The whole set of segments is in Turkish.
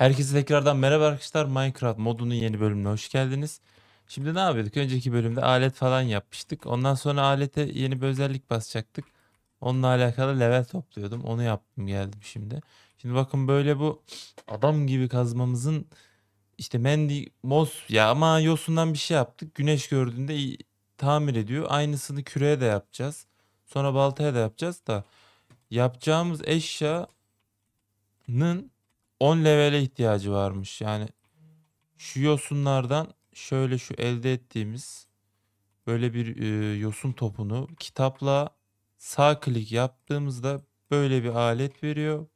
Herkese tekrardan merhaba arkadaşlar. Minecraft modunun yeni bölümüne hoş geldiniz. Şimdi ne yapıyorduk? Önceki bölümde alet falan yapmıştık. Ondan sonra alete yeni bir özellik basacaktık. Onunla alakalı level topluyordum. Onu yaptım, geldim şimdi. Şimdi bakın böyle bu adam gibi kazmamızın işte Manic Moss ya ama yosundan bir şey yaptık. Güneş gördüğünde iyi, tamir ediyor. Aynısını küreye de yapacağız. Sonra baltaya da yapacağız da yapacağımız eşyanın 10 levele ihtiyacı varmış. Yani şu yosunlardan şöyle şu elde ettiğimiz böyle bir yosun topunu kitapla sağ klik yaptığımızda böyle bir alet veriyor.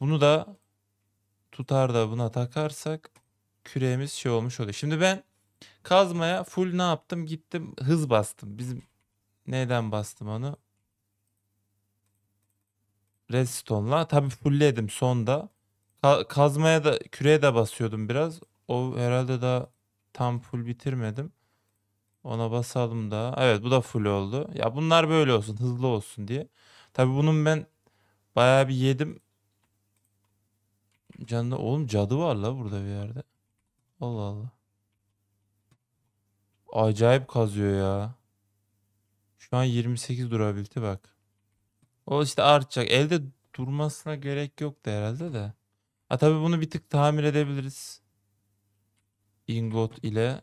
Bunu da tutar da buna takarsak küreğimiz şey olmuş oluyor. Şimdi ben kazmaya full ne yaptım? Gittim hız bastım. Bizim neden bastım onu? Redstone'la. Tabii fullledim sonda. Kazmaya da küreye de basıyordum biraz. O herhalde daha tam full bitirmedim. Ona basalım da. Evet bu da full oldu. Ya bunlar böyle olsun, hızlı olsun diye. Tabii bunun ben bayağı bir yedim. Canlı oğlum, cadı var la burada bir yerde. Allah Allah. Acayip kazıyor ya. Şu an 28 durabildi bak. O işte artacak. Elde durmasına gerek yoktu herhalde de. Ha tabii bunu bir tık tamir edebiliriz. Ingot ile.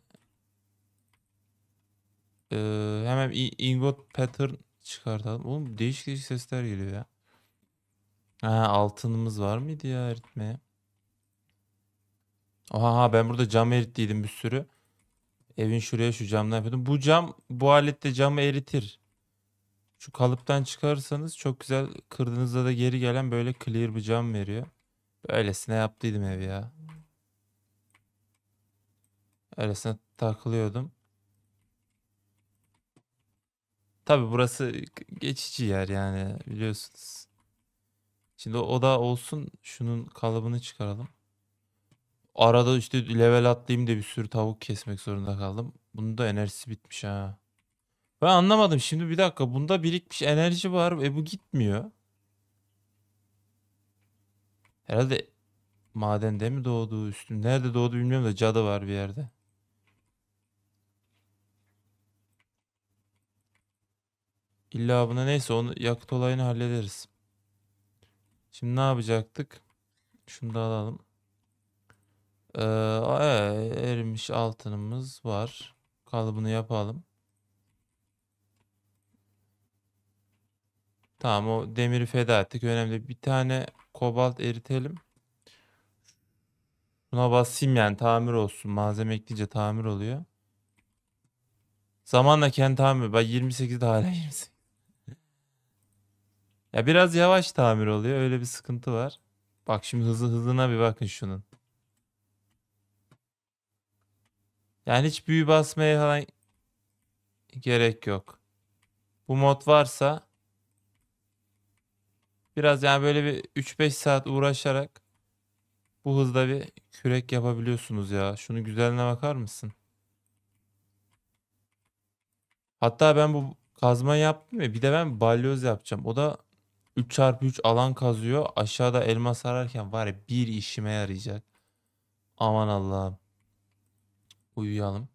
Hemen ingot pattern çıkartalım. Oğlum değişik değişik sesler geliyor ya. Ha, altınımız var mıydı ya eritmeye? Oha, ben burada cam erittiydim bir sürü. Evin şuraya şu camdan yapıyordum. Bu cam, bu alette camı eritir. Şu kalıptan çıkarırsanız çok güzel, kırdığınızda da geri gelen böyle clear bir cam veriyor. Öylesine yaptıydım evi ya. Öylesine takılıyordum. Tabi burası geçici yer yani, biliyorsunuz. Şimdi o da olsun, şunun kalıbını çıkaralım. Arada işte level atlayayım diye bir sürü tavuk kesmek zorunda kaldım. Bunun da enerjisi bitmiş ha. Ben anlamadım şimdi, bir dakika, bunda birikmiş enerji var. Bu gitmiyor. Herhalde madende mi doğdu, üstüm nerede doğdu bilmiyorum da cadı var bir yerde. İlla buna, neyse, onu yakıt olayını hallederiz. Şimdi ne yapacaktık? Şunu da alalım. Erimiş altınımız var. Kalıbını yapalım. Tamam, o demiri feda ettik. Önemli. Bir tane kobalt eritelim. Buna basayım yani, tamir olsun. Malzeme ekleyince tamir oluyor. Zamanla kendi tamir. Bak 28'de hala 28. Ya biraz yavaş tamir oluyor. Öyle bir sıkıntı var. Bak şimdi hızına bir bakın şunun. Yani hiç büyü basmaya falan gerek yok. Bu mod varsa biraz yani böyle bir 3-5 saat uğraşarak bu hızda bir kürek yapabiliyorsunuz ya. Şunun güzelliğine bakar mısın? Hatta ben bu kazma yaptım ya, bir de ben balyoz yapacağım. O da 3x3 alan kazıyor. Aşağıda elmas ararken var ya, bir işime yarayacak. Aman Allah'ım. Uyuyalım.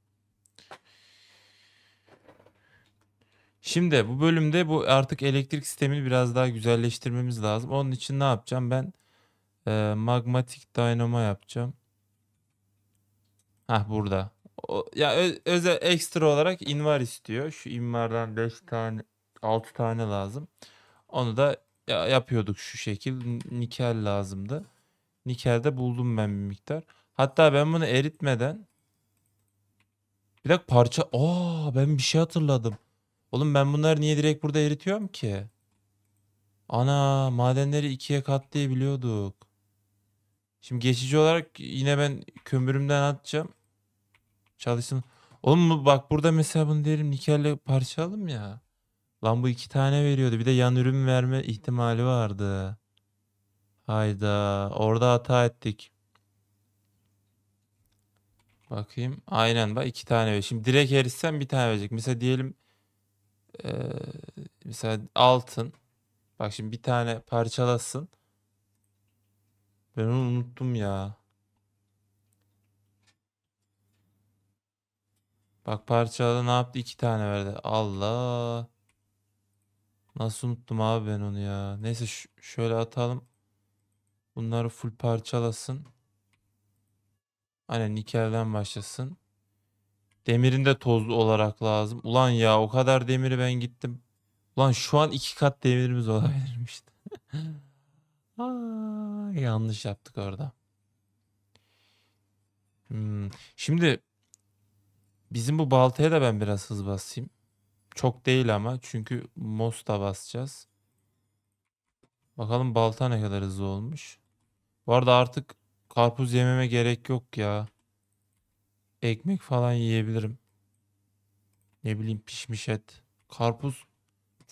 Şimdi bu bölümde bu artık elektrik sistemini biraz daha güzelleştirmemiz lazım. Onun için ne yapacağım? Ben Magmatik Dinamo yapacağım. Hah burada. O, ya özel ekstra olarak Invar istiyor. Şu Invar'dan 5 tane 6 tane lazım. Onu da yapıyorduk şu şekil. Nikkel lazımdı. Nikkel'de buldum ben bir miktar. Hatta ben bunu eritmeden bir dakika parça. Aa, ben bir şey hatırladım. Oğlum ben bunları niye direkt burada eritiyorum ki? Ana, madenleri ikiye katlayabiliyorduk. Şimdi geçici olarak yine ben kömürümden atacağım. Çalışsın. Oğlum bak burada mesela bunu derim nikelle parçalım ya. Lan bu 2 tane veriyordu. Bir de yan ürün verme ihtimali vardı. Hayda, orada hata ettik. Bakayım. Aynen bak 2 tane ver. Şimdi direkt eritsem 1 tane verecek. Mesela diyelim mesela altın. Bak şimdi 1 tane parçalasın. Ben onu unuttum ya. Bak parçada ne yaptı? 2 tane verdi. Allah. Nasıl unuttum abi ben onu ya. Neyse şöyle atalım. Bunları full parçalasın. Aynen nikelden başlasın. Demirin de tozlu olarak lazım. Ulan ya o kadar demiri ben gittim. Ulan şu an 2 kat demirimiz olabilirmişti. Aa, yanlış yaptık orada. Şimdi bizim bu baltaya da ben biraz hız basayım. Çok değil ama çünkü moss da basacağız. Bakalım balta ne kadar hızlı olmuş. Bu arada artık karpuz yememe gerek yok ya. Ekmek falan yiyebilirim. Ne bileyim pişmiş et. Karpuz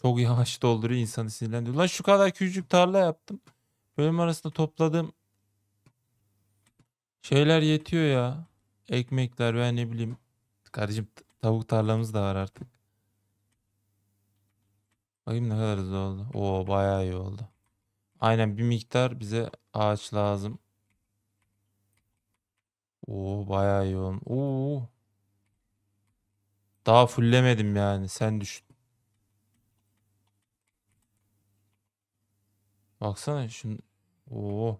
çok yavaş dolduruyor, insanı sinirlendiriyor. Lan şu kadar küçücük tarla yaptım. Bölüm arasında topladığım şeyler yetiyor ya. Ekmekler ve ne bileyim. Kardeşim tavuk tarlamız da var artık. Bakayım ne kadar hızlı oldu. Oo bayağı iyi oldu. Aynen bir miktar bize ağaç lazım. Oo bayağı iyi oldu. Oo. Daha fullemedim yani, sen düşün. Baksana şimdi. Oo.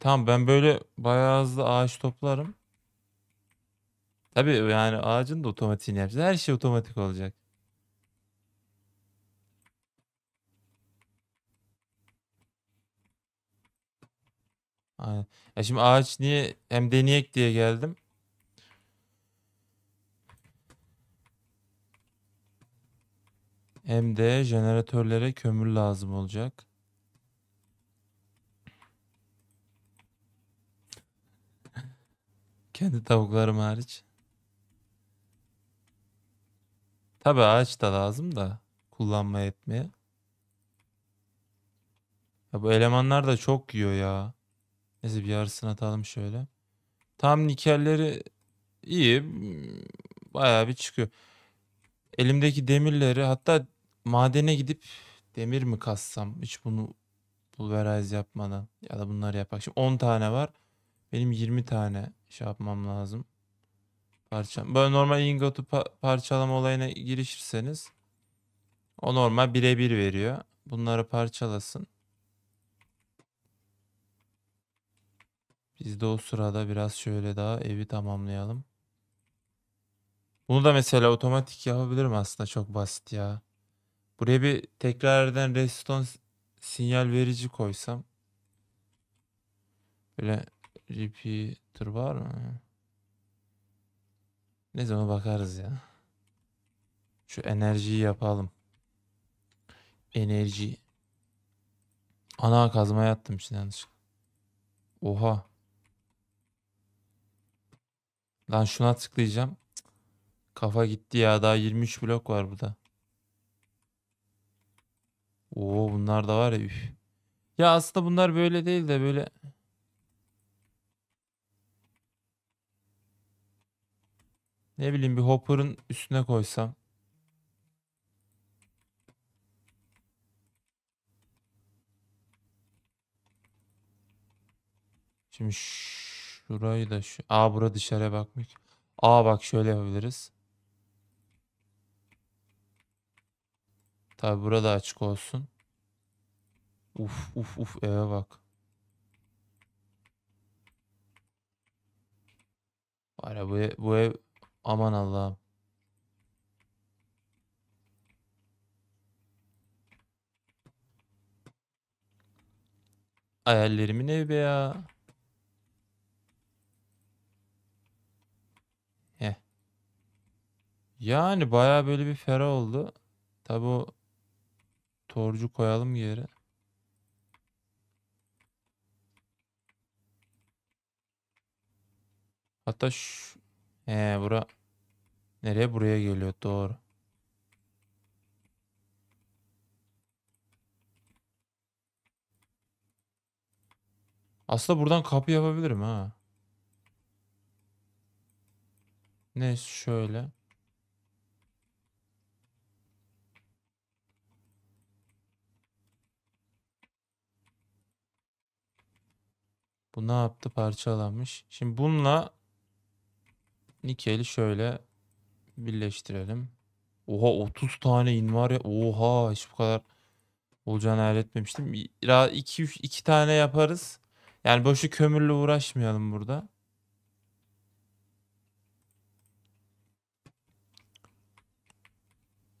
Tamam ben böyle bayağı hızlı ağaç toplarım. Tabii yani ağacın da otomatiğini yapacağız. Her şey otomatik olacak. Aynen. Ya şimdi ağaç niye hem deneyek diye geldim. Hem de jeneratörlere kömür lazım olacak. Kendi tavuklarım hariç. Tabii ağaç da lazım da kullanma etmeye. Ya bu elemanlar da çok yiyor ya. Neyse bir yarısını atalım şöyle. Tam nikelleri iyi. Bayağı bir çıkıyor. Elimdeki demirleri hatta madene gidip demir mi kassam? Hiç bunu pulverize yapmadan ya da bunları yapak. Şimdi 10 tane var. Benim 20 tane şey yapmam lazım. Parça. Böyle normal ingotu parçalama olayına girişirseniz o normal birebir veriyor. Bunları parçalasın. Biz de o sırada biraz şöyle daha evi tamamlayalım. Bunu da mesela otomatik yapabilirim aslında, çok basit ya. Buraya bir tekrardan redstone sinyal verici koysam. Böyle repeater var mı? Ne zaman bakarız ya. Şu enerjiyi yapalım. Enerji. Ana kazmaya attım içine yanlışlıkla. Oha. Lan şuna tıklayacağım. Kafa gitti ya. Daha 23 blok var burada. Oo bunlar da var ya. Üf. Ya aslında bunlar böyle değil de böyle. Ne bileyim bir hopper'ın üstüne koysam. Şimdi şurayı da şu. Aa bura dışarıya bakmıyor. Aa bak şöyle yapabiliriz. Tabi burada açık olsun. Uf uf uf eve bak. Var ya bu ev aman Allah'ım. Hayallerimin evi ya. Heh. Yani bayağı böyle bir ferah oldu. Tabi o torcu koyalım yere. Hatta şu bura nereye, buraya geliyor doğru. Aslında buradan kapı yapabilirim ha. Neyse şöyle. Bu ne yaptı? Parçalanmış. Şimdi bununla nikeli şöyle birleştirelim. Oha 30 tane invar ya. Oha hiç bu kadar olacağını hayal etmemiştim. 2 tane yaparız. Yani boşu kömürle uğraşmayalım burada.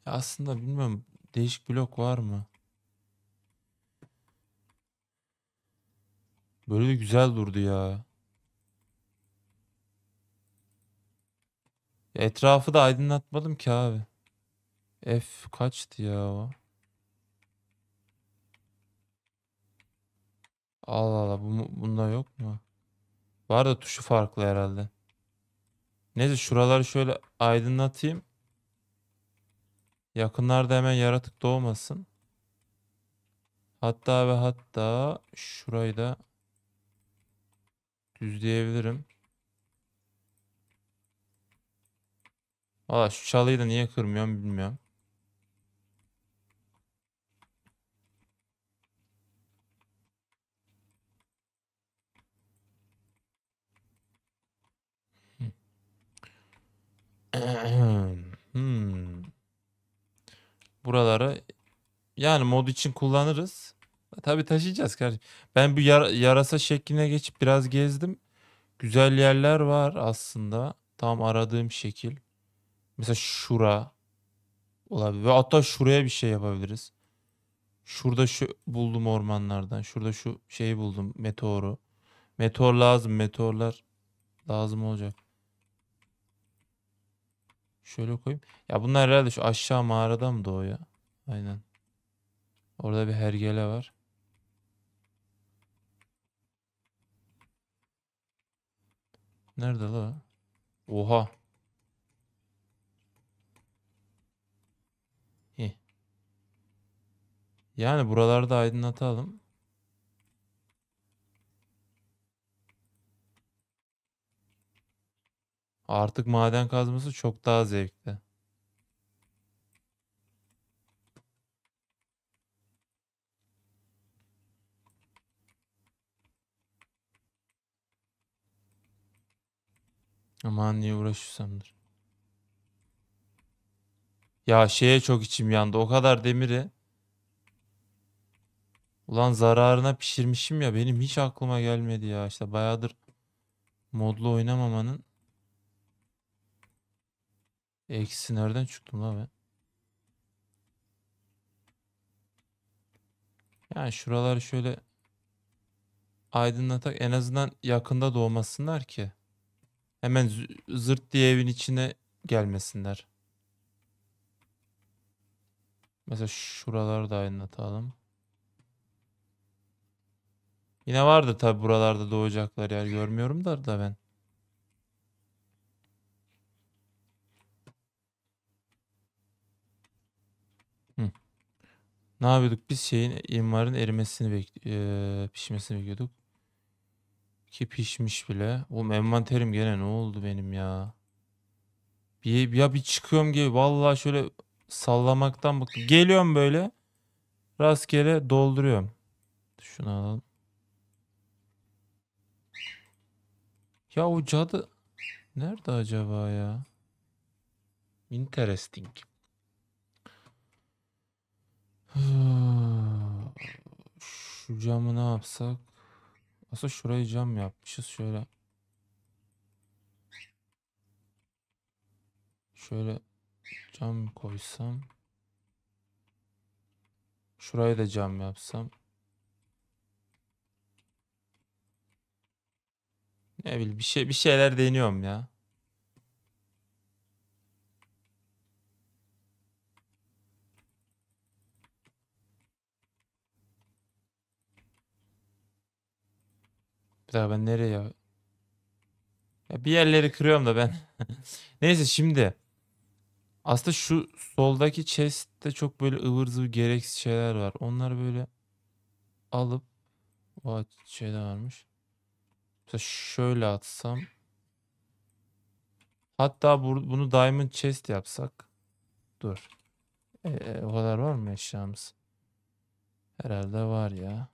Ya aslında bilmiyorum. Değişik blok var mı? Böyle de güzel durdu ya. Etrafı da aydınlatmadım ki abi. F kaçtı ya o? Allah Allah, bunda yok mu? Var da tuşu farklı herhalde. Neyse şuraları şöyle aydınlatayım. Yakınlarda hemen yaratık doğmasın. Hatta ve hatta şurayı da düzleyebilirim. Valla şu çalıyı da niye kırmıyorum bilmiyorum. Buraları yani mod için kullanırız. Tabii taşıyacağız kardeşim. Ben bu yarasa şekline geçip biraz gezdim. Güzel yerler var aslında. Tam aradığım şekil. Mesela şura olabilir. Ve hatta şuraya bir şey yapabiliriz. Şurada şu buldum ormanlardan. Şurada şu şeyi buldum. Meteoru. Meteor lazım. Meteorlar lazım olacak. Şöyle koyayım. Ya bunlar herhalde şu aşağı mağarada mı doğuyor ya? Aynen. Orada bir hergele var. Nerede la? Oha. Yani buralarda aydınlatalım. Artık maden kazması çok daha zevkli. Aman niye uğraşıyorsamdır. Ya şeye çok içim yandı. O kadar demiri. Ulan zararına pişirmişim ya. Benim hiç aklıma gelmedi ya. İşte bayağıdır modlu oynamamanın eksi nereden çıktım la ben? Yani şuraları şöyle aydınlatak. En azından yakında doğmasınlar ki. Hemen zırt diye evin içine gelmesinler. Mesela şuraları da aydınlatalım. Yine vardı tabi buralarda doğacaklar yer. Görmüyorum da ben. Ne yapıyorduk? Biz invarın erimesini pişmesini bekliyorduk. Ki pişmiş bile. Oğlum envanterim gene ne oldu benim ya? Ya bir çıkıyorum gibi. Vallahi şöyle sallamaktan bıktım. Geliyorum böyle. Rastgele dolduruyorum. Şunu alalım. Ya o cadı nerede acaba ya? Interesting. Şu camı ne yapsak? Aslında şurayı cam yapmışız. Şöyle cam koysam. Şurayı da cam yapsam. Ne bileyim bir şeyler deniyorum ya. Bir daha ben nereye ya bir yerleri kırıyorum da ben. Neyse şimdi. Aslında şu soldaki chest'te çok böyle ıvır zıvır gereksiz şeyler var. Onları böyle alıp o şeyde varmış. Mesela şöyle atsam. Hatta bunu diamond chest yapsak. Dur. O kadar var mı eşyamız? Herhalde var ya.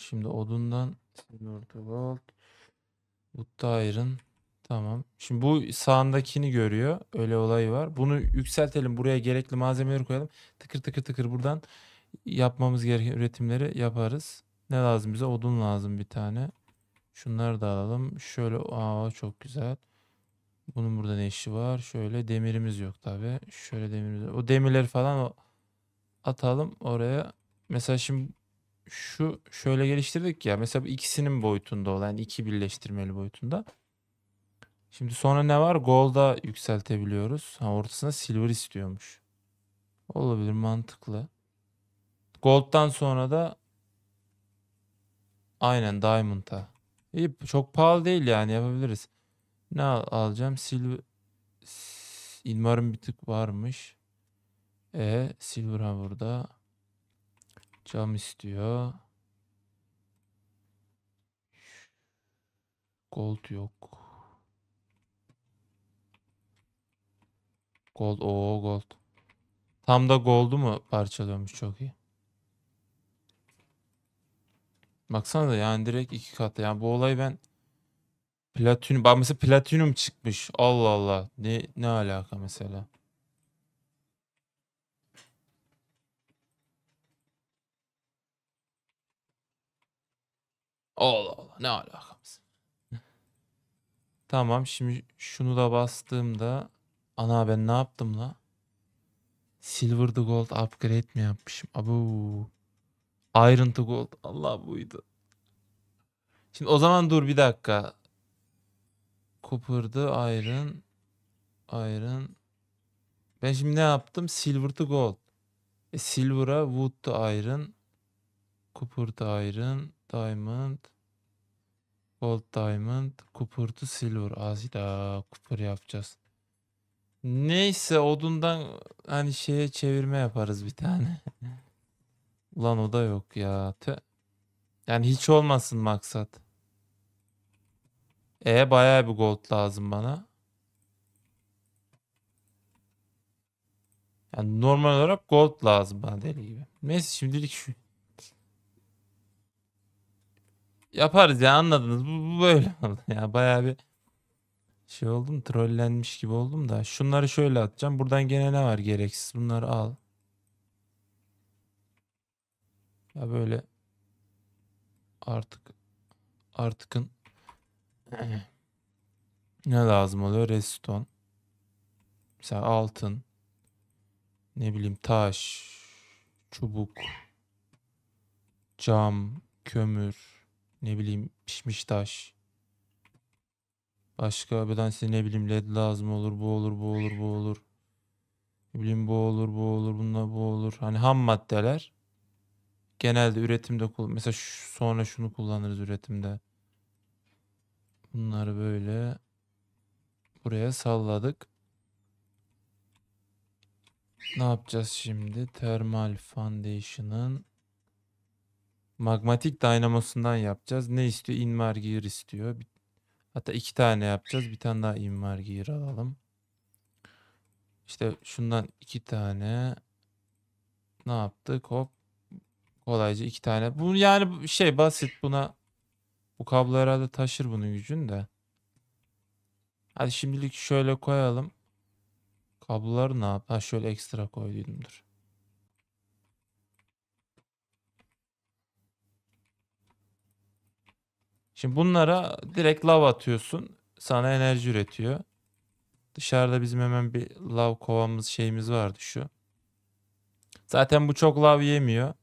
Şimdi odundan Wood'da iron. Tamam. Şimdi bu sağındakini görüyor. Öyle olayı var. Bunu yükseltelim. Buraya gerekli malzemeleri koyalım. Tıkır tıkır tıkır buradan yapmamız gereken üretimleri yaparız. Ne lazım bize? Odun lazım bir tane. Şunları da alalım. Şöyle. Aa, çok güzel. Bunun burada ne işi var? Şöyle demirimiz yok tabi. Şöyle demirimiz yok. O demirleri falan atalım oraya. Mesela şimdi şu şöyle geliştirdik ya. Mesela bu ikisinin boyutunda olan, yani iki birleştirmeli boyutunda. Şimdi sonra ne var? Gold'a yükseltebiliyoruz. Ha, ortasına silver istiyormuş. Olabilir, mantıklı. Gold'dan sonra da aynen diamond'a. İyi, çok pahalı değil yani, yapabiliriz. Ne alacağım? Silver. Invar'ın bir tık varmış. Silver ha burada. Cam istiyor. Gold yok. Gold. Oo, gold. Tam da gold'u mu parçalıyormuş, çok iyi. Baksana da yani direkt iki katı. Yani bu olay ben platinum, bak mesela platinum çıkmış. Allah Allah. Ne alaka mesela? Allah Allah, ne alaka mesela? Tamam, şimdi şunu da bastığımda ana ben ne yaptım la? Silver to gold upgrade mi yapmışım? Abu. Iron to gold. Allah buydu. Şimdi o zaman dur bir dakika. Copper'dı, iron. Ben şimdi ne yaptım? Silver to gold. Silver'a wood to iron. Copper to iron. Diamond. Gold diamond. Copper to silver. Azida. Copper yapacağız. Neyse, odundan hani şeye çevirme yaparız bir tane. Ulan o da yok ya. Yani hiç olmasın maksat. Bayağı bir gold lazım bana. Yani normal olarak gold lazım bana deli gibi. Neyse, şimdilik şu. Yaparız ya, anladınız. Bu böyle oldu. Ya bayağı bir şey oldum, trollenmiş gibi oldum da. Şunları şöyle atacağım. Buradan gene ne var gereksiz? Bunları al. Ya böyle artıkın ne lazım oluyor? Redstone. Mesela altın. Ne bileyim, taş, çubuk, cam, kömür, ne bileyim pişmiş taş. Başka birden size ne bileyim led lazım olur, bu olur. Ne bileyim bu olur, bununla bu olur. Hani ham maddeler. Genelde üretimde mesela sonra şunu kullanırız üretimde. Bunları böyle buraya salladık. Ne yapacağız şimdi? Thermal Foundation'ın Magmatik Dinamosundan yapacağız. Ne istiyor? Invar Gear istiyor. Hatta iki tane yapacağız. Bir tane daha Invar Gear alalım. İşte şundan iki tane ne yaptık? Hop. Kolayca iki tane. Bu yani şey basit, buna bu kablo herhalde taşır bunun gücünü de. Hadi şimdilik şöyle koyalım. Kabloları ne yap? Ha, şöyle ekstra koyduydumdur. Şimdi bunlara direkt lav atıyorsun. Sana enerji üretiyor. Dışarıda bizim hemen bir lav kovamız şeyimiz vardı şu. Zaten bu çok lav yemiyor.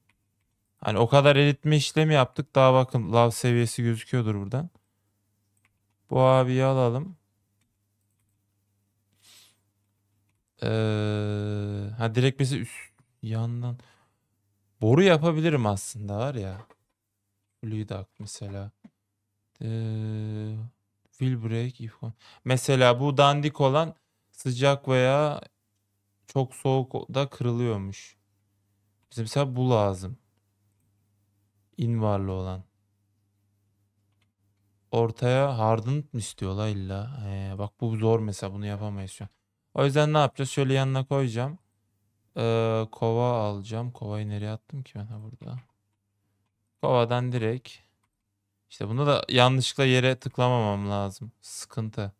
Hani o kadar eritme işlemi yaptık. Daha bakın lav seviyesi gözüküyordur buradan. Bu abiyi alalım. Ha direkt mesela üst yandan boru yapabilirim aslında, var ya. Blue Duck mesela. Will break if on. Mesela bu dandik olan sıcak veya çok soğukta kırılıyormuş. Bizim mesela bu lazım. Invarlı olan. Ortaya hardened mı istiyorlar illa? Bak bu zor mesela, bunu yapamayız şu an. O yüzden ne yapacağız? Şöyle yanına koyacağım. Kova alacağım. Kovayı nereye attım ki ben? Ha, burada. Kovadan direkt. İşte bunda da yanlışlıkla yere tıklamamam lazım. Sıkıntı.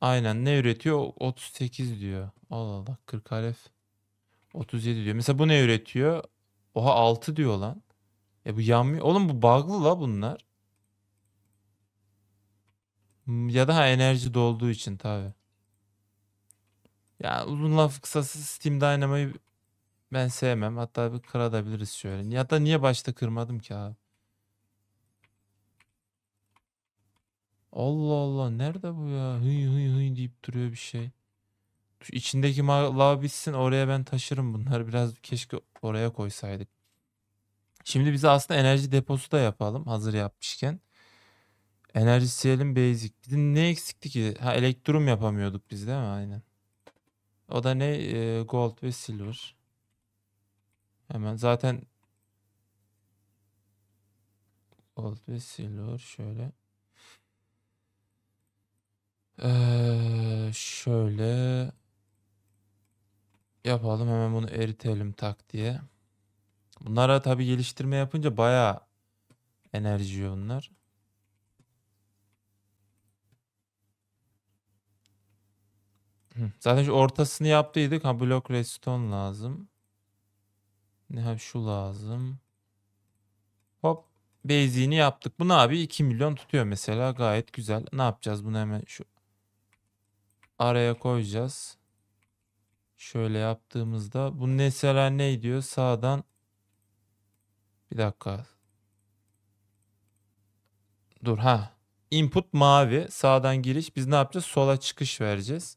Aynen, ne üretiyor? 38 diyor. Allah Allah, 40 alef. 37 diyor. Mesela bu ne üretiyor? Oha, 6 diyor lan. Ya bu yanmıyor. Oğlum bu bağlı la bunlar. Ya da enerji dolduğu için tabi. Ya uzun laf kısası, Steam Dynamo'yu ben sevmem. Hatta bir kırabiliriz şöyle. Ya da niye başta kırmadım ki abi? Allah Allah, nerede bu ya? Hıy hıy hıy deyip duruyor bir şey. Şu içindeki lav bitsin, oraya ben taşırım bunları. Biraz keşke oraya koysaydık. Şimdi bize aslında enerji deposu da yapalım hazır yapmışken. Enerji siyelim basic. Bizim ne eksikti ki? Ha, elektrum yapamıyorduk biz değil mi? Aynen. O da ne? Gold ve silver. Hemen zaten gold ve silver şöyle. Şöyle yapalım, hemen bunu eritelim tak diye. Bunlara tabi geliştirme yapınca bayağı enerji yiyor bunlar. Zaten şu ortasını yaptıydık. Ha, blok redstone lazım. Ne ha, şu lazım. Hop, basic'ini yaptık. Bunu abi 2 milyon tutuyor mesela, gayet güzel. Ne yapacağız bunu? Hemen şu araya koyacağız. Şöyle yaptığımızda bu mesela ne diyor? Sağdan bir dakika. Dur ha. Input mavi. Sağdan giriş. Biz ne yapacağız? Sola çıkış vereceğiz.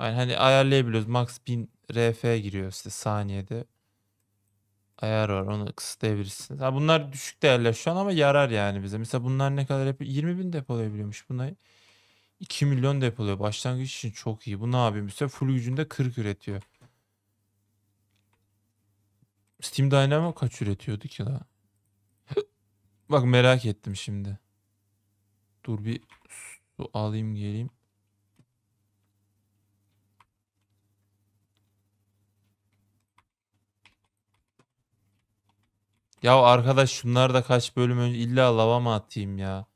Yani hani ayarlayabiliyoruz. Max 1000 RF giriyor işte saniyede. Ayar var. Onu kısıtlayabilirsiniz. Ha, bunlar düşük değerler şu an ama yarar yani bize. Mesela bunlar ne kadar yapıyor? 20.000 depolayabiliyormuş bunları. 2 milyon depoluyor. Başlangıç için çok iyi. Bu ne yapıyor? Mesela full gücünde 40 üretiyor. Steam Dynamo kaç üretiyordu ki la? Bak merak ettim şimdi. Dur bir su alayım geleyim. Ya arkadaş, şunlar da kaç bölüm önce illa lava mı atayım ya?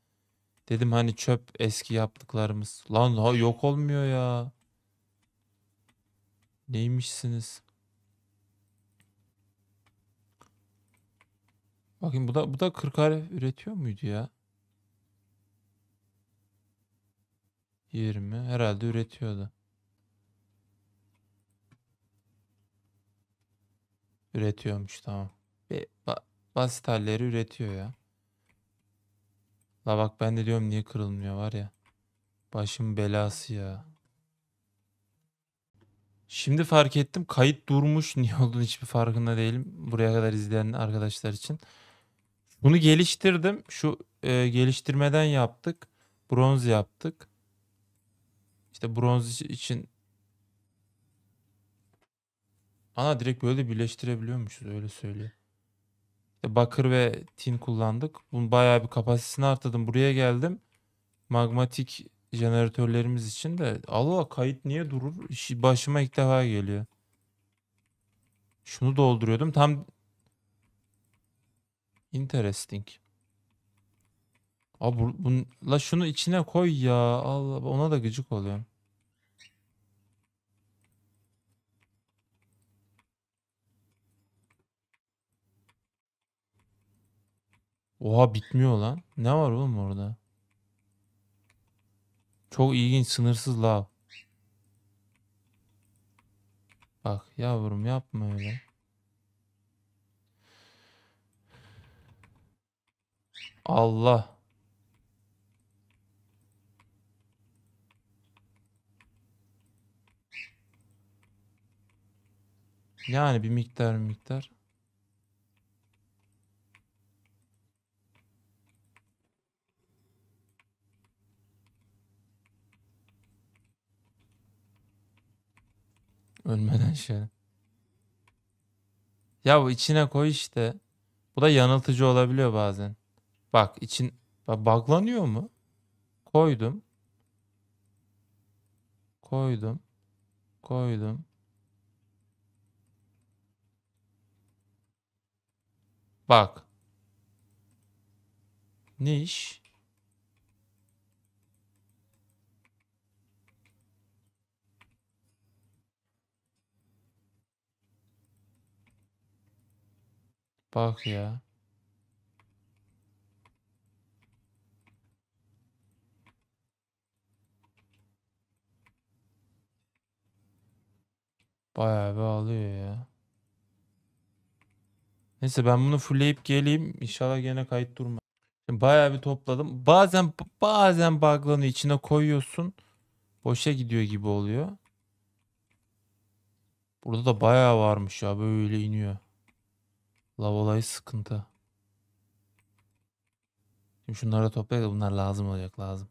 Dedim hani çöp eski yaptıklarımız. Lan ha, yok olmuyor ya. Neymişsiniz? Bakın bu da 40 harf üretiyor muydu ya? 20 herhalde üretiyordu. Üretiyormuş, tamam. Basit halleri üretiyor ya. La bak ben de diyorum niye kırılmıyor var ya. Başım belası ya. Şimdi fark ettim, kayıt durmuş. Niye olduğunu hiçbir farkında değilim. Buraya kadar izleyen arkadaşlar için. Bunu geliştirdim. Şu geliştirmeden yaptık. Bronz yaptık. İşte bronz için. Ana direkt böyle birleştirebiliyormuşuz, öyle söyleyeyim. Bakır ve tin kullandık. Bunun bayağı bir kapasitesini arttırdım. Buraya geldim. Magmatik jeneratörlerimiz için de. Allah, kayıt niye durur? Başıma ilk defa geliyor. Şunu dolduruyordum. Tam interesting. Abi la şunu içine koy ya. Allah, ona da gıcık oluyor. Oha, bitmiyor lan. Ne var oğlum orada? Çok ilginç, sınırsız lav. Bak yavrum, yapma öyle. Allah. Yani bir miktar. Ölmeden şöyle. Ya bu içine koy işte. Bu da yanıltıcı olabiliyor bazen. Bak için bağlanıyor mu? Koydum. Bak. Ne iş? Bak ya. Bayağı bir alıyor ya. Neyse ben bunu fullleyip geleyim. İnşallah gene kayıt durmaz. Bayağı bir topladım. Bazen buglanıyor, içine koyuyorsun. Boşa gidiyor gibi oluyor. Burada da bayağı varmış ya, böyle iniyor. Lav olayı sıkıntı. Şimdi şunları toplayalım. Bunlar lazım olacak, lazım.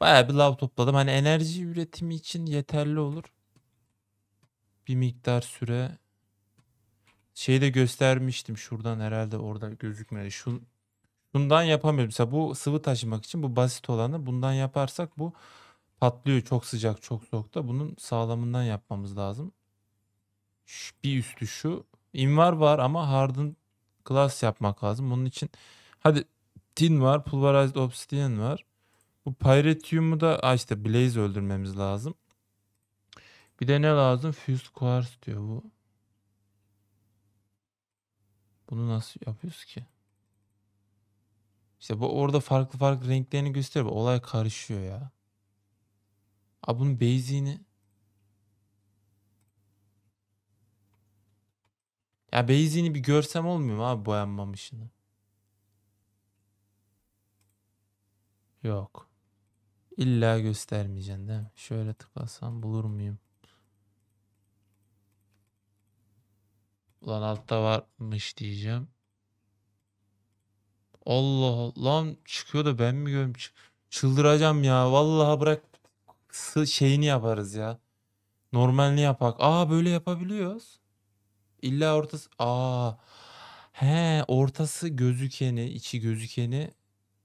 Bayağı bir lav topladım. Hani enerji üretimi için yeterli olur. Bir miktar süre. Şeyi de göstermiştim. Şuradan herhalde, orada gözükmedi. Şundan yapamıyorum. Mesela bu sıvı taşımak için bu basit olanı. Bundan yaparsak bu patlıyor. Çok sıcak, çok soğukta. Bunun sağlamından yapmamız lazım. Bir üstü şu. Invar var ama hardened glass yapmak lazım. Onun için hadi tin var, pulverized obsidian var. Bu pyrethium'u da işte blaze öldürmemiz lazım. Bir de ne lazım? Fused quartz diyor bu. Bunu nasıl yapıyoruz ki? İşte bu orada farklı renklerini gösteriyor. Olay karışıyor ya. Aa, bunun basic'ini. Ya basic'ini bir görsem olmuyor mu abi, boyanmamışını? Yok. İlla göstermeyeceksin değil mi? Şöyle tıklasam bulur muyum? Ulan altta varmış diyeceğim. Allah lan, çıkıyor da ben mi görmüyorum? Çıldıracağım ya. Vallahi bırak şeyini yaparız ya. Normalini yapak. Aa, böyle yapabiliyoruz. İlla ortası. Aa. He, ortası gözükeni, içi gözükeni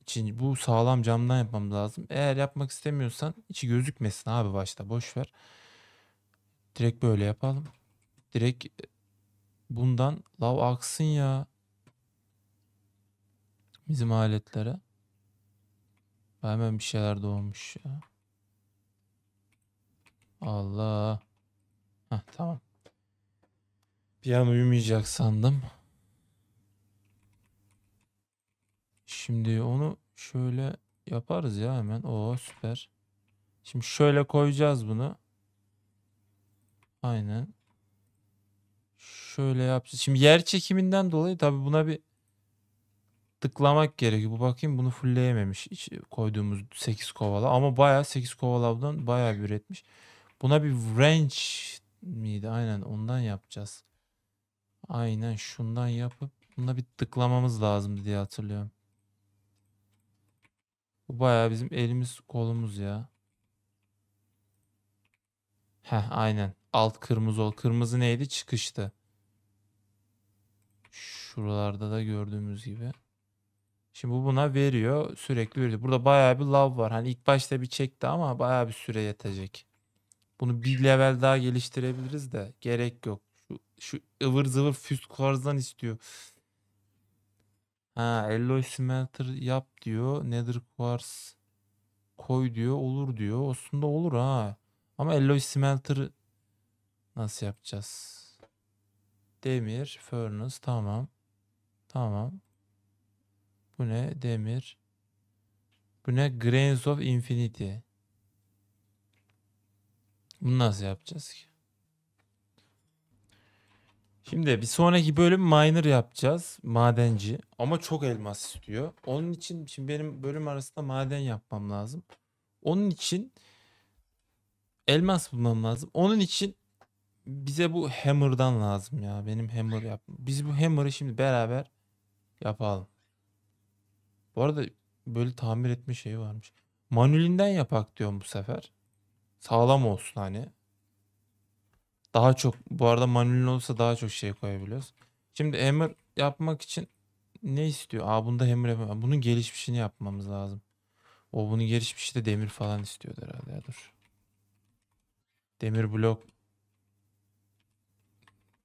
için bu sağlam camdan yapmam lazım. Eğer yapmak istemiyorsan içi gözükmesin abi başta. Boş ver. Direkt böyle yapalım. Direkt bundan lav aksın ya. Bizim aletlere. Hemen bir şeyler doğmuş ya. Allah. Heh, tamam. Bir an uyumayacak sandım. Şimdi onu şöyle yaparız ya hemen. Oo, süper. Şimdi şöyle koyacağız bunu. Aynen. Şöyle yapacağız. Şimdi yer çekiminden dolayı tabii buna bir tıklamak gerekiyor. Bu bakayım, bunu fullleyememiş. Hiç koyduğumuz 8 kovala ama bayağı 8 kovalardan bayağı bir üretmiş. Buna bir wrench miydi? Aynen ondan yapacağız. Aynen şundan yapıp buna bir tıklamamız lazım diye hatırlıyorum. Bu bayağı bizim elimiz kolumuz ya. Heh, aynen. Alt kırmızı ol. Kırmızı neydi? Çıkıştı. Şuralarda da gördüğümüz gibi. Şimdi bu buna veriyor. Sürekli veriyor. Burada bayağı bir lav var. Hani ilk başta bir çekti ama bayağı bir süre yetecek. Bunu bir level daha geliştirebiliriz de. Gerek yok. Şu ıvır zıvır füst kuarzdan istiyor. Ha, Alloy Smelter yap diyor. Nether Quartz koy diyor. Olur diyor. Aslında olur ha. Ama Alloy Smelter'ı nasıl yapacağız? Demir, furnace, tamam. Tamam. Bu ne? Demir. Bu ne? Grains of Infinity. Bunu nasıl yapacağız ki? Şimdi bir sonraki bölüm miner yapacağız. Madenci. Ama çok elmas istiyor. Onun için şimdi benim bölüm arasında maden yapmam lazım. Onun için elmas bulmam lazım. Onun için bize bu hammer'dan lazım ya. Benim hammer yap. Biz bu hammer'ı şimdi beraber yapalım. Bu arada böyle tamir etme şeyi varmış. Manuelinden yapak diyorum bu sefer. Sağlam olsun hani. Daha çok, bu arada manuelin olsa daha çok şey koyabiliyoruz. Şimdi hammer yapmak için ne istiyor? Aa, bunda hammer yapamam. Bunun gelişmişini yapmamız lazım. O bunun gelişmişi de demir falan istiyordu herhalde. Ya, dur. Demir blok.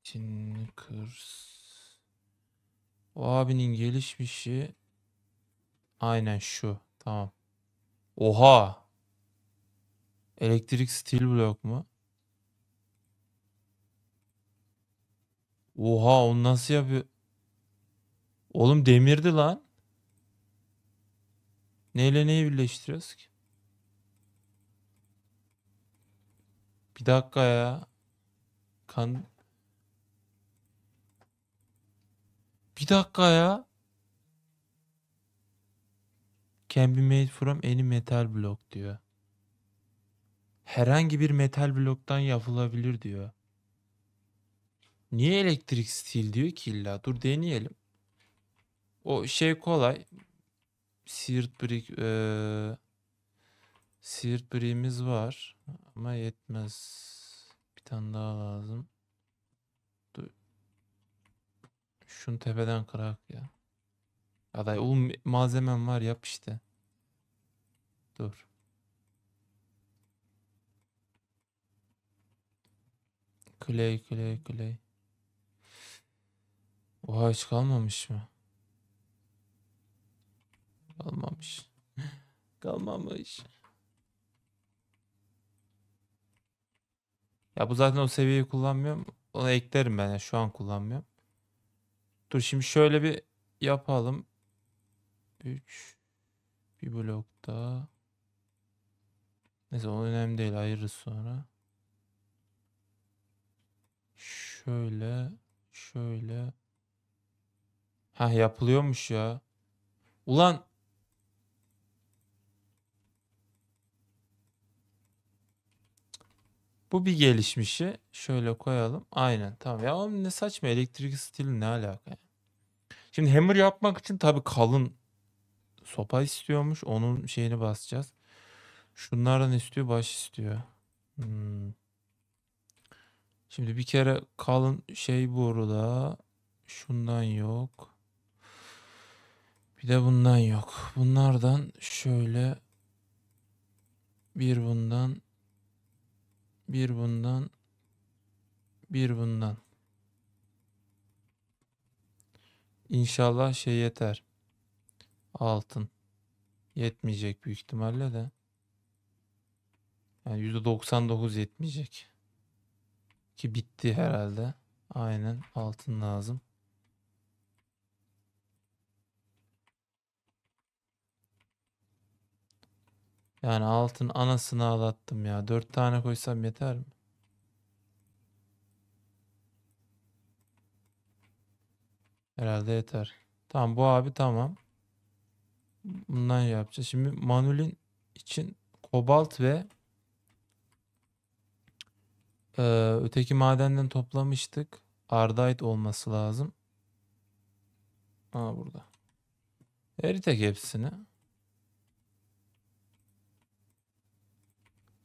Çin kırs. O abinin gelişmişi aynen şu. Tamam. Oha. Elektrik Steel blok mu? Oha, onu nasıl yapıyor? Oğlum demirdi lan. Neyle neyi birleştiriyoruz ki? Bir dakika ya. Bir dakika ya. Can be made from any metal block diyor. Herhangi bir metal bloktan yapılabilir diyor. Niye elektrik stil diyor ki illa? Dur deneyelim. O şey kolay. Seared brick, seared brick'imiz var ama yetmez. Bir tane daha lazım. Dur. Şunu tepeden kırak ya. Aday, o malzemem var, yap işte. Dur. Clay. Oha, hiç kalmamış mı? Kalmamış. Kalmamış. Ya bu zaten o seviyeyi kullanmıyorum. Onu eklerim ben. Yani şu an kullanmıyorum. Dur şimdi şöyle bir yapalım. 3 bir blok daha. Neyse o önemli değil. Ayırırız sonra. Şöyle. Hah, yapılıyormuş ya. Ulan bu bir gelişmişi şöyle koyalım. Aynen tamam. Ya oğlum ne saçma, elektrik stili ne alaka yani? Şimdi hammer yapmak için tabii kalın sopa istiyormuş. Onun şeyini basacağız. Şunlardan istiyor, baş istiyor. Şimdi bir kere kalın şey boruda. Şundan yok. Bir de bundan yok. Bunlardan şöyle bir bundan. Bir bundan, bir bundan. İnşallah şey yeter. Altın. Yetmeyecek büyük ihtimalle de. Yani %99 yetmeyecek. Ki bitti herhalde. Aynen, altın lazım. Yani altın anasını ağlattım ya. 4 tane koysam yeter mi? Herhalde yeter. Tamam bu abi tamam. Bundan yapacağız. Şimdi Manuelin için kobalt ve öteki madenden toplamıştık. Ardite olması lazım. Aa burada. Eritek hepsini.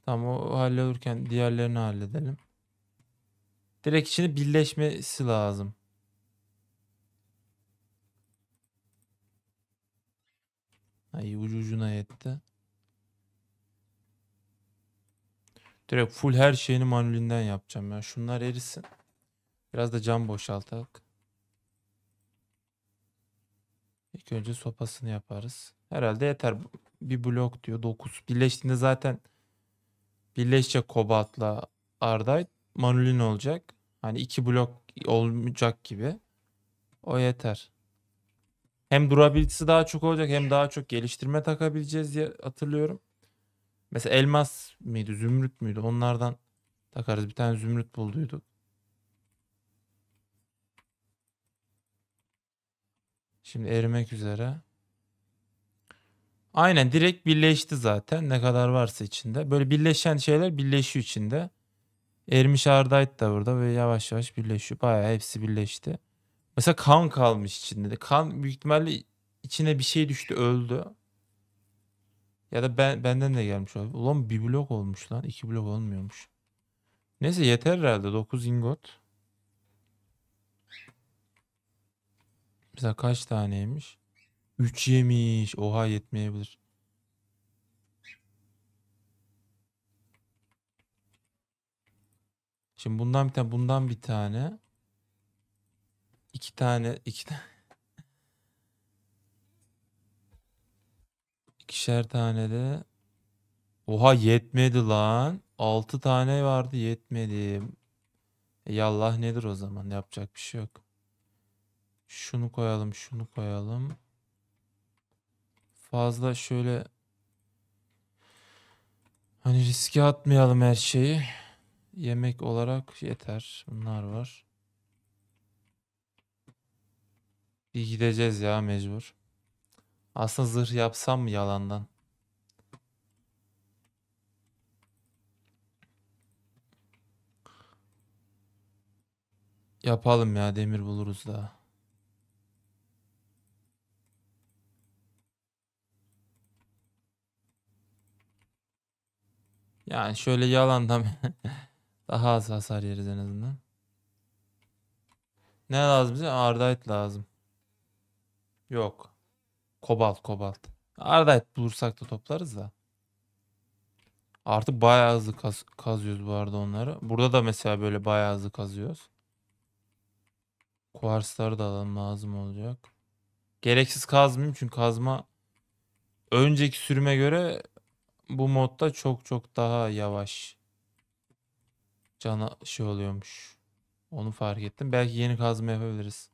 Tamam o hallolurken diğerlerini halledelim. Direkt içinde birleşmesi lazım. Ay ucu ucuna yetti. Direkt full her şeyini manuelinden yapacağım ya. Şunlar erisin. Biraz da cam boşaltak. İlk önce sopasını yaparız. Herhalde yeter. Bir blok diyor. 9. Birleştiğinde zaten birleşecek kobaltla Ardite. Manuelin olacak. Hani 2 blok olmayacak gibi. O yeter. Hem durabilitesi daha çok olacak hem daha çok geliştirme takabileceğiz diye hatırlıyorum. Mesela elmas mıydı, zümrüt müydü? Onlardan takarız. Bir tane zümrüt bulduyduk. Şimdi erimek üzere. Aynen direkt birleşti zaten. Ne kadar varsa içinde. Böyle birleşen şeyler birleşiyor içinde. Erimiş Ardite da burada ve yavaş yavaş birleşiyor. Bayağı hepsi birleşti. Mesela kan kalmış içinde. Kan büyük ihtimalle içine bir şey düştü, öldü. Ya da benden de gelmiş olabilir. Ulan bir blok olmuş lan. 2 blok olmuyormuş. Neyse yeter herhalde. 9 ingot. Mesela kaç taneymiş? 3 yemiş. Oha yetmeyebilir. Şimdi bundan bir tane. 2 tane. İkişer tane de. Oha, yetmedi lan. 6 tane vardı, yetmedi. Yallah nedir o zaman, yapacak bir şey yok. Şunu koyalım, şunu koyalım. Fazla şöyle hani riske atmayalım her şeyi. Yemek olarak yeter. Bunlar var. Bir gideceğiz ya, mecbur. Aslında zırh yapsam mı yalandan? Yapalım ya, demir buluruz daha. Yani şöyle yalandan daha az hasar yeriz en azından. Ne lazım bize? Ardite lazım. Yok. Kobalt. Ardite bulursak da toplarız da. Artık bayağı hızlı kazıyoruz bu arada onları. Burada da mesela böyle bayağı hızlı kazıyoruz. Kuarsları da alalım, lazım olacak. Gereksiz kazmayayım çünkü kazma önceki sürüme göre bu modda çok daha yavaş cana şey oluyormuş. Onu fark ettim. Belki yeni kazma yapabiliriz.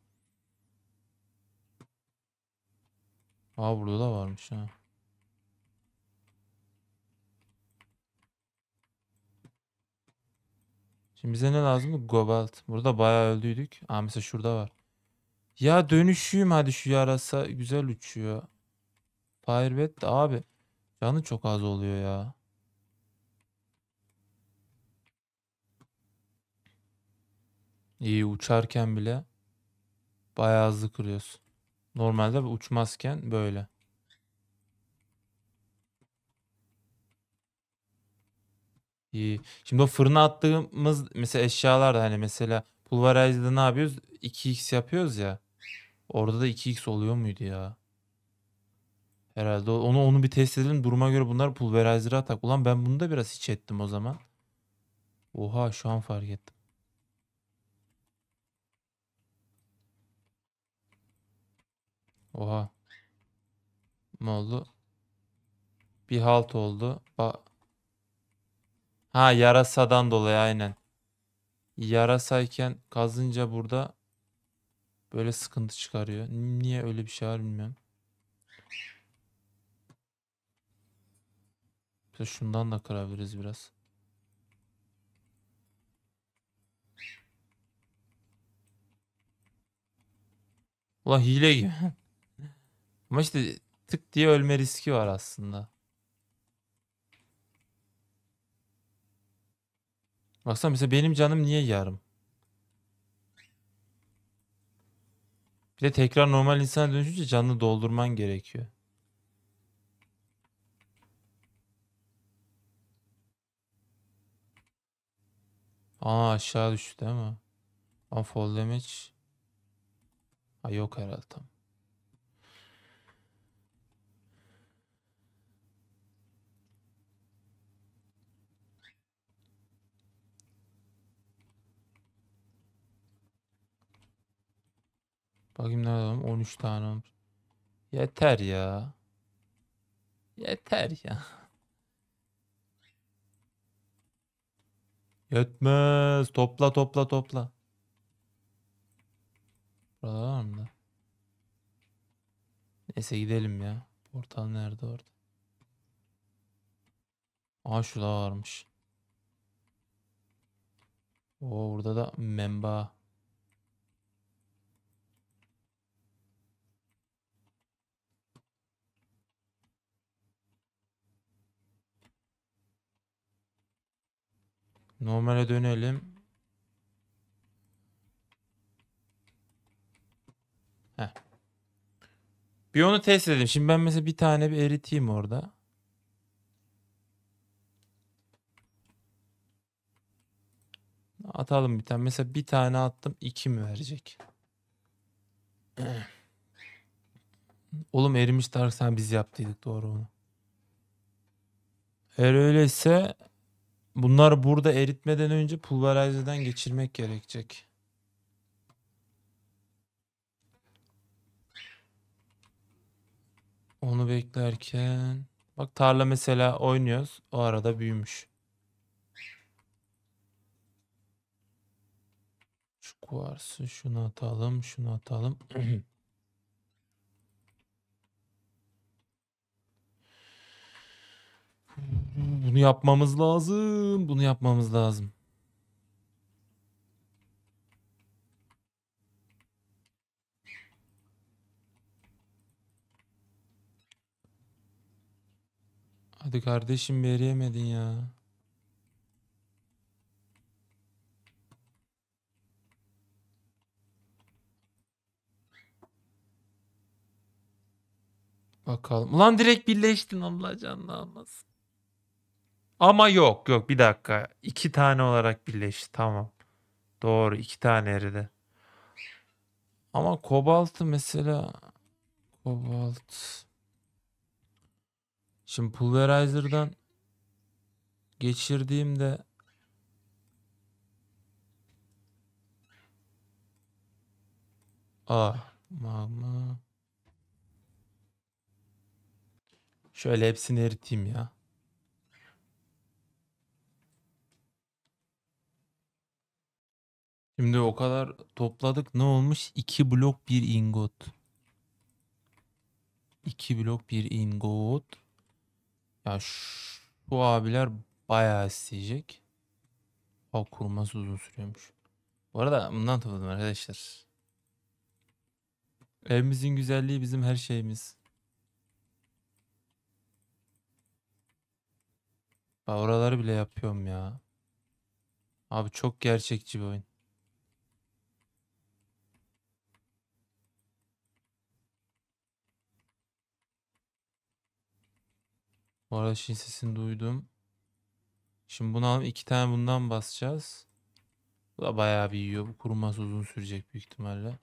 Aa, burada da varmış ha. Şimdi bize ne lazım? Kobalt. Burada bayağı öldüydük. Aa, mesela şurada var. Ya dönüşüyüm, hadi şu yarasa güzel uçuyor. Firebird de abi. Canı çok az oluyor ya. İyi, uçarken bile bayağı hızlı kırıyoruz. Normalde uçmazken böyle. İyi. Şimdi o fırına attığımız mesela eşyalar da hani mesela Pulverizer'da ne yapıyoruz? 2x yapıyoruz ya. Orada da 2x oluyor muydu ya? Herhalde onu bir test edelim. Duruma göre bunlar Pulverizer'a atak. Ulan ben bunu da biraz hiç ettim o zaman. Oha, şu an fark ettim. Oha. Ne oldu? Bir halt oldu. Ha, yarasadan dolayı aynen. Yarasayken kazınca burada böyle sıkıntı çıkarıyor. Niye öyle bir şey var bilmiyorum. Şundan da kırabiliriz biraz. Ulan hile gibi. Ama işte tık diye ölme riski var aslında. Baksana mesela benim canım niye yarım? Bir de tekrar normal insana dönüşünce canını doldurman gerekiyor. Aa, aşağı düştü değil mi? Ama fall damage. Ha, yok herhalde tam. Bakayım nerede, 13 tane olmuş. Yeter ya. Yeter ya. Yetmez. Topla. Burada var mı da? Neyse gidelim ya. Portal nerede orada? Aa, şurada varmış. Oo, burada da memba. Normale dönelim. Heh. Bir onu test edelim. Şimdi ben mesela bir tane bir eriteyim orada. Atalım bir tane. Mesela bir tane attım. 2 mi verecek? Oğlum erimiş dark sen biz yaptıydık doğru onu. Eğer öyleyse bunlar burada eritmeden önce pulverizerden geçirmek gerekecek. Onu beklerken... Bak tarla mesela oynuyoruz. O arada büyümüş. Şu kuvarsı şunu atalım. Şunu atalım. Bunu yapmamız lazım. Bunu yapmamız lazım. Hadi kardeşim, veriyemedin ya. Bakalım. Ulan direkt birleştin, Allah canını almasın. Ama yok yok, bir dakika. 2 tane olarak birleşti, tamam. Doğru, 2 tane eridi. Ama kobaltı mesela. Kobalt. Şimdi Pulverizer'dan geçirdiğimde magma. Şöyle hepsini eriteyim ya. Şimdi o kadar topladık, ne olmuş? 2 blok 1 ingot. 2 blok 1 ingot. Ya şu abiler bayağı isteyecek. Hal kurması uzun sürüyormuş. Bu arada bundan topladım arkadaşlar. Evimizin güzelliği bizim her şeyimiz. Ben oraları bile yapıyorum ya. Abi çok gerçekçi bir oyun. Bu arada şin sesini duydum. Şimdi bunu alalım. 2 tane bundan basacağız. Bu da bayağı bir yiyor. Bu kuruması uzun sürecek büyük ihtimalle.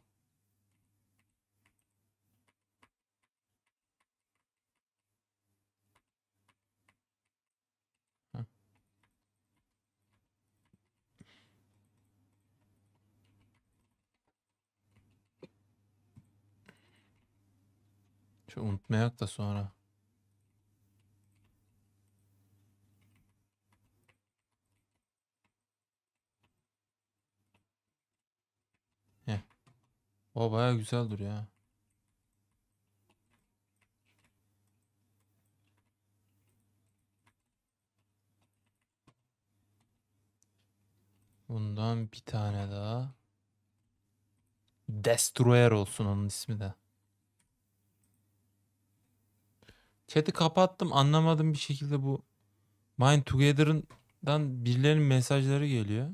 Heh. Şu unutmayak da sonra. O bayağı güzel duruyor ya. Bundan bir tane daha. Destroyer olsun onun ismi de. Chat'i kapattım, anlamadım bir şekilde bu Mind Together'dan birilerinin mesajları geliyor.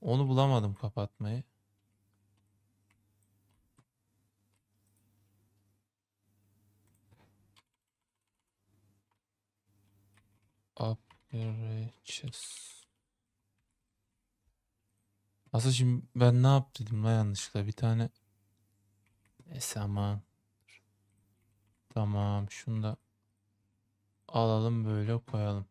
Onu bulamadım kapatmayı. Upgrades. Aslında şimdi ben ne yaptım la yanlışlıkla bir tane. Neyse aman. Tamam, şunu da alalım, böyle koyalım.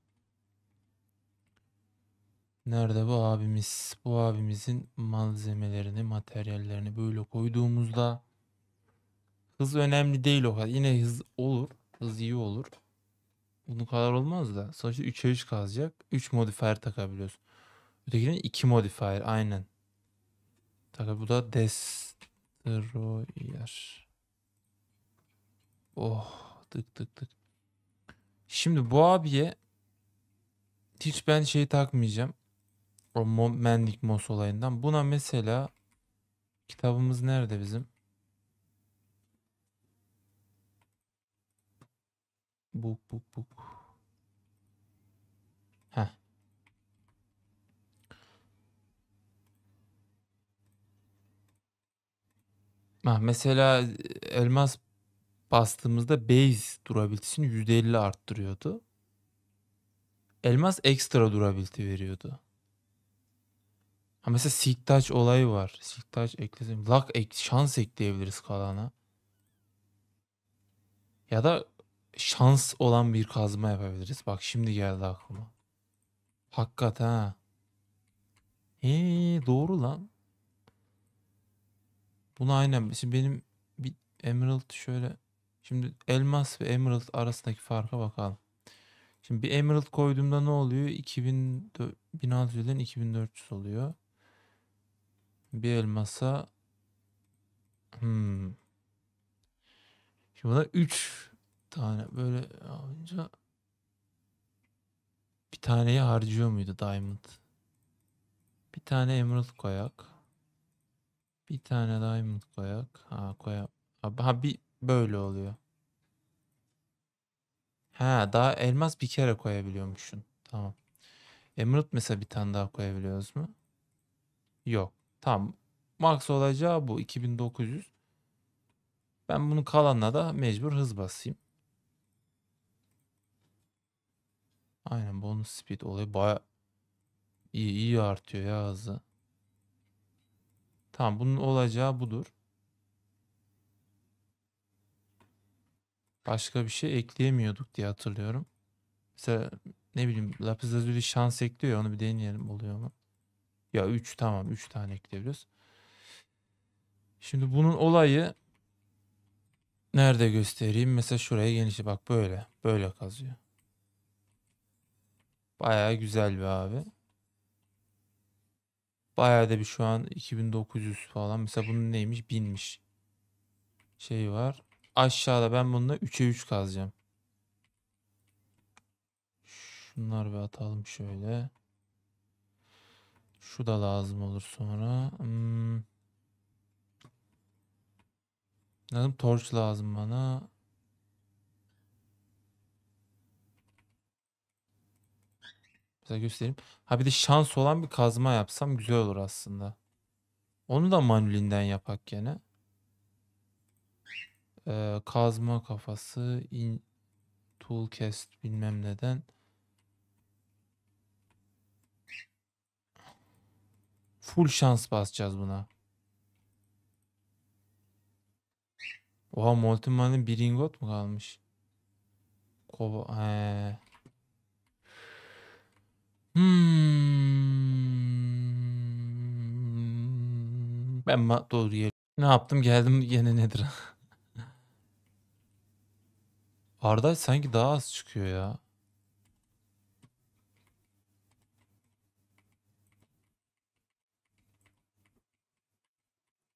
Nerede bu abimiz? Bu abimizin malzemelerini, materyallerini böyle koyduğumuzda hız önemli değil o kadar. Yine hız olur. Hız iyi olur. Bunun kadar olmaz da. Sonuçta 3'e 3 kazacak. 3 modifier takabiliyoruz. Ötekinin 2 modifier. Aynen. Bu da Destroyer. Oh. Tık tık tık. Şimdi bu abiye hiç ben şey takmayacağım. O Manic Moss olayından. Buna mesela kitabımız nerede bizim? Book. Heh. Mesela elmas bastığımızda base durabilitesini %50 arttırıyordu. Elmas ekstra durability veriyordu. Mesela Silk Touch olayı var. Silk Touch ekleyelim. Luck şans ekleyebiliriz kalana. Ya da şans olan bir kazma yapabiliriz. Bak şimdi geldi aklıma. Hakikaten ha. Doğru lan. Bunu aynen. Şimdi benim Emerald şöyle. Şimdi elmas ve emerald arasındaki farka bakalım. Şimdi bir emerald koyduğumda ne oluyor? 2600'den 2400 oluyor. Bir elmasa şimdi buna 3 tane böyle alınca bir taneyi harcıyor muydu diamond? Bir tane emerald koyak. Bir tane diamond koyak. Ha bir böyle oluyor. Ha, daha elmas bir kere koyabiliyormuşsun. Tamam. Emerald mesela bir tane daha koyabiliyoruz mu? Yok. Tamam. Max olacağı bu 2900. Ben bunu kalanla da mecbur hız basayım. Aynen, bonus speed olayı baya iyi artıyor ya hızı. Tamam, bunun olacağı budur. Başka bir şey ekleyemiyorduk diye hatırlıyorum. Mesela ne bileyim, Lapis Lazuli şans ekliyor, onu bir deneyelim oluyor mu? Ya 3, tamam, 3 tane ekleyebiliyoruz. Şimdi bunun olayı nerede göstereyim? Mesela şuraya genişle, bak böyle. Böyle kazıyor. Bayağı güzel bir abi. Bayağı da bir şu an 2900 falan. Mesela bunun neymiş? 1000'miş. Şey var. Aşağıda ben bununla 3'e 3 kazacağım. Şunları bir atalım şöyle. Şu da lazım olur sonra. Lazım, torç lazım bana. Mesela göstereyim. Ha, bir de şans olan bir kazma yapsam güzel olur aslında. Onu da manuelinden yapak gene. Kazma kafası, tool cast bilmem neden. Full şans basacağız buna. Oha, molten mine'in bir ingot mu kalmış? Ben doğru yerim. Ne yaptım, geldim yine nedir? Ardite sanki daha az çıkıyor ya.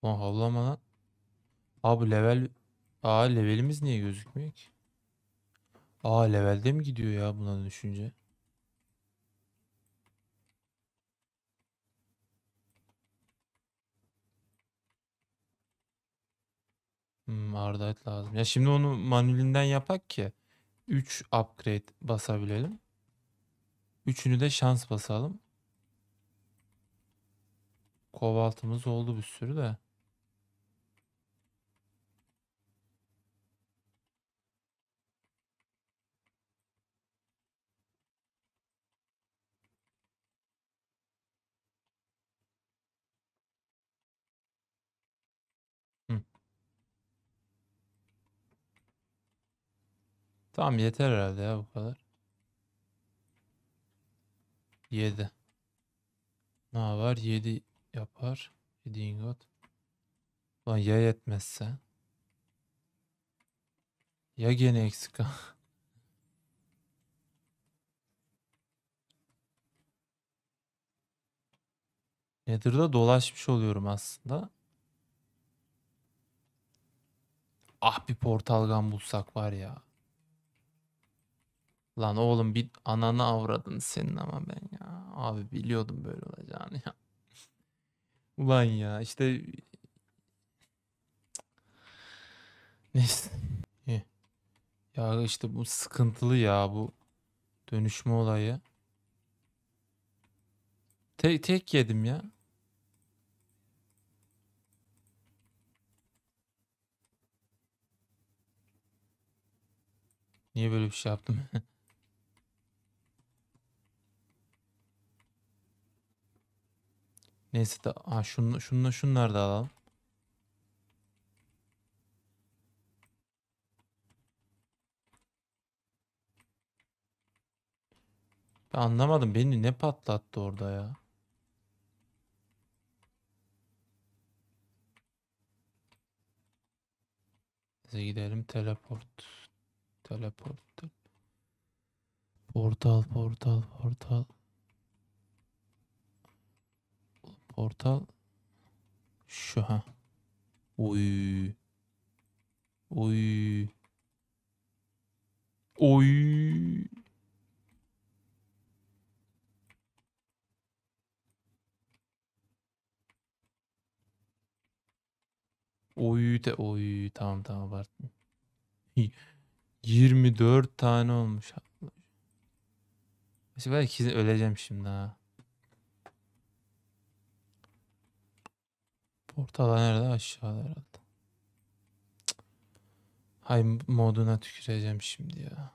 Lan havlama lan. Abi level... levelimiz niye gözükmüyor ki? Levelde mi gidiyor ya buna düşünce? Ardite lazım. Ya şimdi onu manuelinden yapak ki 3 upgrade basabilelim. 3'ünü de şans basalım. Kobaltımız oldu bir sürü de. Tamam, yeter herhalde ya bu kadar. 7. Ne var? 7 yapar. 7 ingot. Lan ya yetmezse? Ya gene eksik. Nether'da dolaşmış oluyorum aslında. Ah, bir portal gun bulsak var ya. Lan oğlum, bir ananı avradın senin ama ben ya. Abi biliyordum böyle olacağını ya. Ulan ya işte. Neyse. Ya işte bu sıkıntılı ya, bu dönüşme olayı. Tek yedim ya. Niye böyle bir şey yaptım? Neyse de şunları da alalım. Ben anlamadım, beni ne patlattı orada ya. Merkeze gidelim. Teleport. Portal. Şu ha. Oy. Oy tamam abarttım. 24 tane olmuş. Belki öleceğim şimdi ha. Portal nerede? Aşağıda herhalde. Hay moduna tüküreceğim şimdi ya.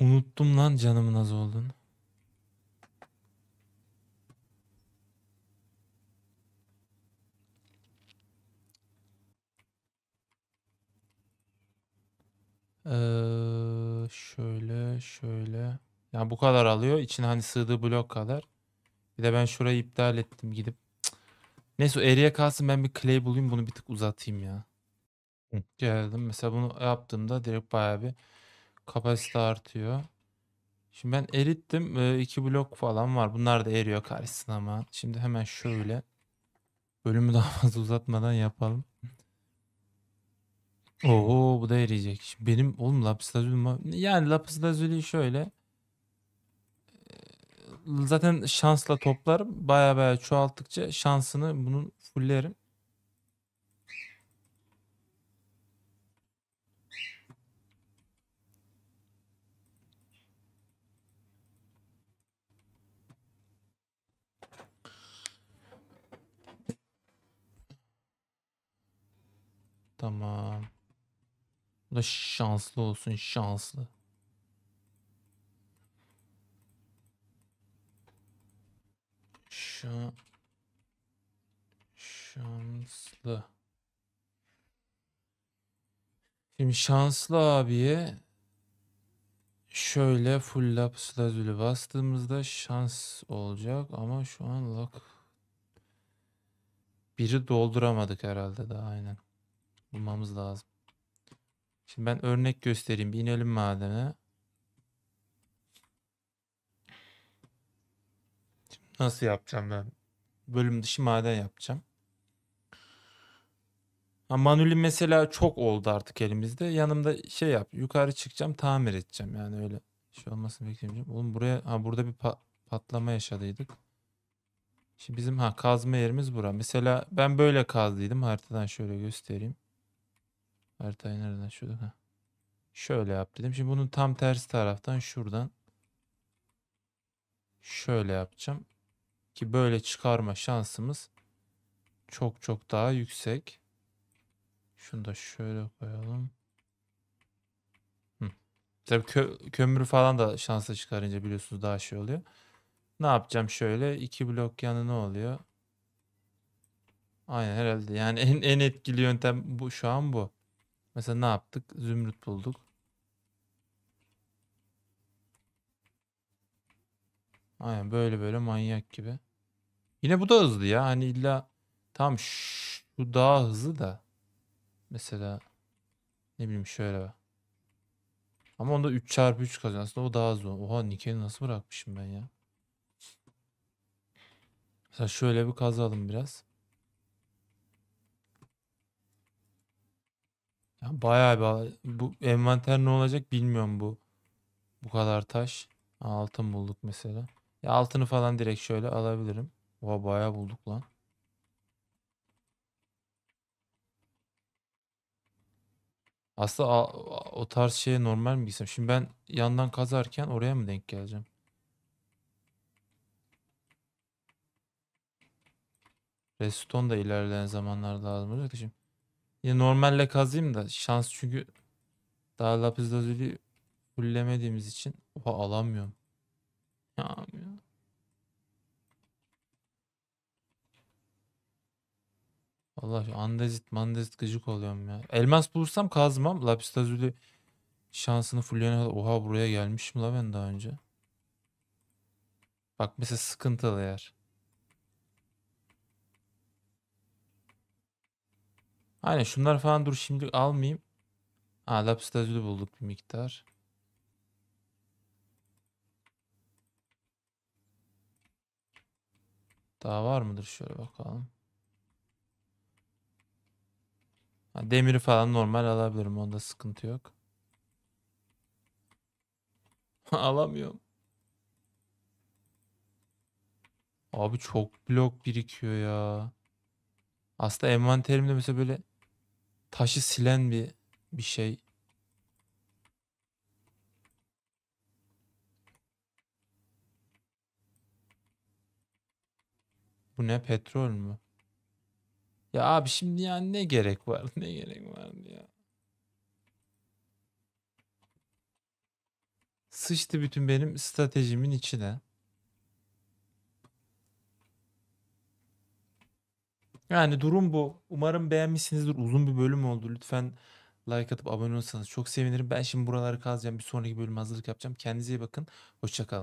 Unuttum lan canımın az olduğunu. Şöyle. Yani bu kadar alıyor. İçine hani sığdığı blok kadar. Bir de ben şurayı iptal ettim gidip. Cık. Neyse o eriye kalsın, ben bir clay bulayım, bunu bir tık uzatayım ya. Geldim. Mesela bunu yaptığımda direkt bayağı bir kapasite artıyor. Şimdi ben erittim. 2 blok falan var. Bunlar da eriyor karşısına ama. Şimdi hemen şöyle. Bölümü daha fazla uzatmadan yapalım. Oo, bu da eriyecek. Şimdi benim oğlum lapis lazuli, yani lapis lazuli şöyle zaten şansla toplarım. Baya çoğalttıkça şansını bunun fullerim. Tamam. Bu da şanslı olsun, şanslı. Şanslı. Şimdi şanslı abiye şöyle full lapis lazuli bastığımızda şans olacak ama şu an lock. Biri dolduramadık herhalde daha, aynen. Bulmamız lazım. Şimdi ben örnek göstereyim. Bir inelim madene. Şimdi nasıl yapacağım ben? Bölüm dışı maden yapacağım. Manuelin mesela çok oldu artık elimizde. Yanımda şey yap. Yukarı çıkacağım, tamir edeceğim. Yani öyle şey olmasını bekleyeceğim. Oğlum buraya, burada bir patlama yaşadıydık. Şimdi bizim kazma yerimiz bura. Mesela ben böyle kazdıydım. Haritadan şöyle göstereyim. Haritayı nereden şurada? Şöyle yap dedim. Şimdi bunun tam tersi taraftan şuradan şöyle yapacağım ki böyle çıkarma şansımız çok daha yüksek. Şunu da şöyle koyalım. Tabii kömür falan da şansla çıkarınca biliyorsunuz daha şey oluyor. Ne yapacağım şöyle 2 blok yanına oluyor. Aynen herhalde. Yani en etkili yöntem bu şu an bu. Mesela ne yaptık? Zümrüt bulduk. Aynen böyle manyak gibi. Yine bu da hızlı ya. Hani illa tam bu daha hızlı da. Mesela ne bileyim şöyle bak. Ama onda 3x3 kazanıyor. Aslında o daha hızlı. Oha, Nikkel'i nasıl bırakmışım ben ya. Mesela şöyle bir kazalım biraz. Bayağı bu envanter ne olacak bilmiyorum bu kadar taş. Altın bulduk mesela. Ya altını falan direkt şöyle alabilirim. Oha, bayağı bulduk lan. Aslında o tarz şeye normal mi gitsem? Şimdi ben yandan kazarken oraya mı denk geleceğim? Redstone da ilerleyen zamanlarda lazım olacak da şimdi. Yine normalle kazayım da şans, çünkü daha lapis lazuli fullemediğimiz için. Oha, alamıyorum. Allah, andezit gıcık oluyorum ya. Elmas bulursam kazmam. Lapis lazuli şansını fulleyene kadar. Oha, buraya gelmişim la ben daha önce. Bak mesela sıkıntılı yer. Aynen şunlar falan dur şimdi almayayım. Aa, Lapis Lazuli bulduk bir miktar. Daha var mıdır? Şöyle bakalım. Ha, demiri falan normal alabilirim. Onda sıkıntı yok. Alamıyorum. Abi çok blok birikiyor ya. Aslında envanterimde mesela böyle taşı silen bir şey. Bu ne, petrol mü? Ya abi şimdi yani ne gerek var? Ne gerek var ya? Sıçtı bütün benim stratejimin içine. Yani durum bu. Umarım beğenmişsinizdir. Uzun bir bölüm oldu. Lütfen like atıp abone olursanız çok sevinirim. Ben şimdi buraları kazacağım. Bir sonraki bölüm hazırlık yapacağım. Kendinize iyi bakın. Hoşça kalın.